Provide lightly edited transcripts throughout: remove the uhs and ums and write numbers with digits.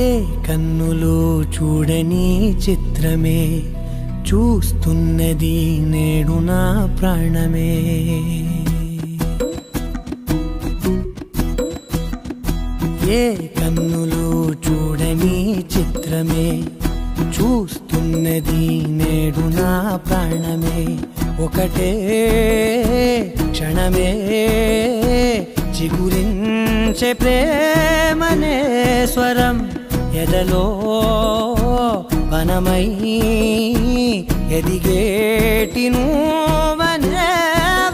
ఏ కన్నులు చూడని చిత్రమే చూస్తున్నది నేడు నా ప్రాణమే. ఏ కన్నులు చూడని చిత్రమే చూస్తున్నది నేడు నా ప్రాణమే. ఒకటే క్షణమే చిగురించే ప్రేమనే స్వరం ఎదలో వనమై ఎదిగేటి నువ్వనే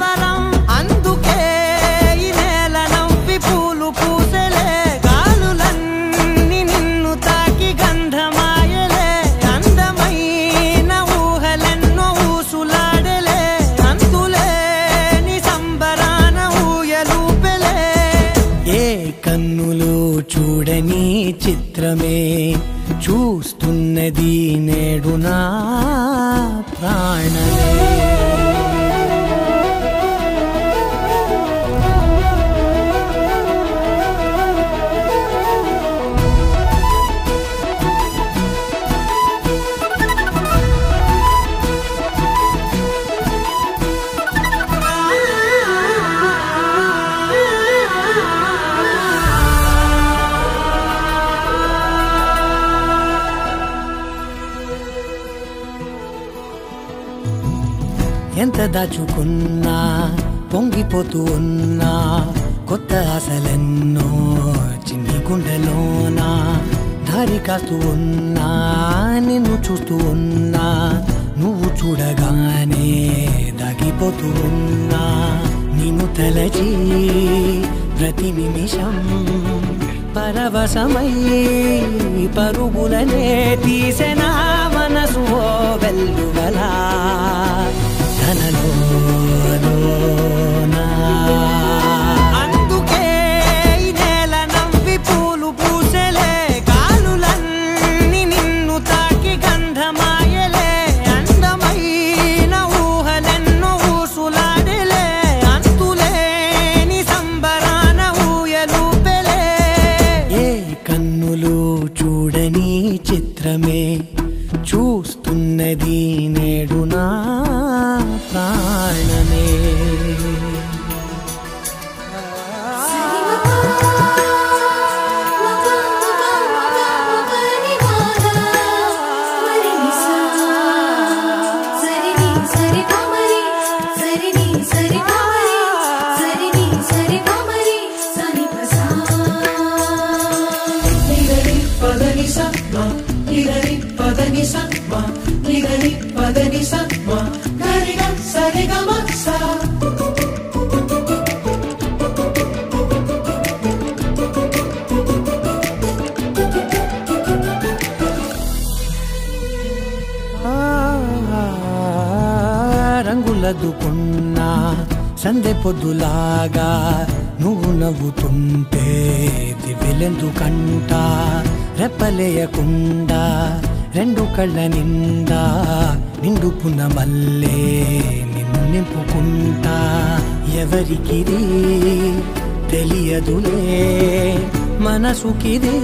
వరం. అందుకే ఈ నేల నవ్వి పూలు పూసలే, గాలులన్నీ నిన్ను తాకి గంధమాయలే, అందమైన ఊహలెన్నో ఊసులాడలే, అందులేని సంబరాన ఊయలూపెలే. ఏ కన్నులు చూడని చిత్రమే చూస్తున్నది నేడు నా ప్రాణమే. ఎంత దాచుకున్నా పొంగిపోతూ ఉన్నా కొత్త ఆశలెన్నో చిన్ని గుండెలోనా దారి కాస్తూ ఉన్నా, నిన్ను చూస్తూ ఉన్నా, నువ్వు చూడగానే దాగిపోతూ ఉన్నా, నిన్ను తలచి ప్రతి నిమిషం పరవశమై పరుగులనే తీసెనా మనసు వెల్లువలా చిత్రమే చూస్తున్నది నేడు నా ప్రాణమే. రంగులదుకున్నా సందె పొద్దులాగా నువ్వు నవ్వుతుంటే దివిలెందుకంట, రెప్పలేయకుండా రెండు కళ్ళ నిండా నిండుకున్న మల్లే నిన్ను నింపుకుంటా. ఎవరికిది తెలియదులే మనసుకిది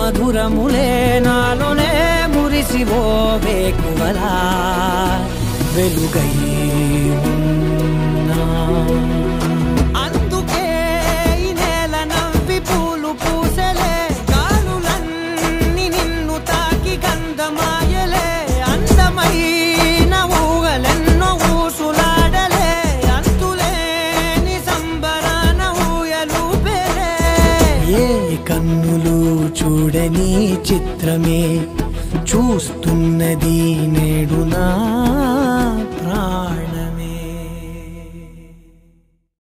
మధురములే, నాలోనే మురిసివో వేకువలా వెలుగై ఉన్నా. కన్నులు చూడని చిత్రమే చూస్తున్నది నేడు నా